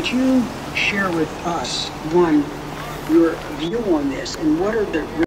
could you share with us, one, your view on this, and what are the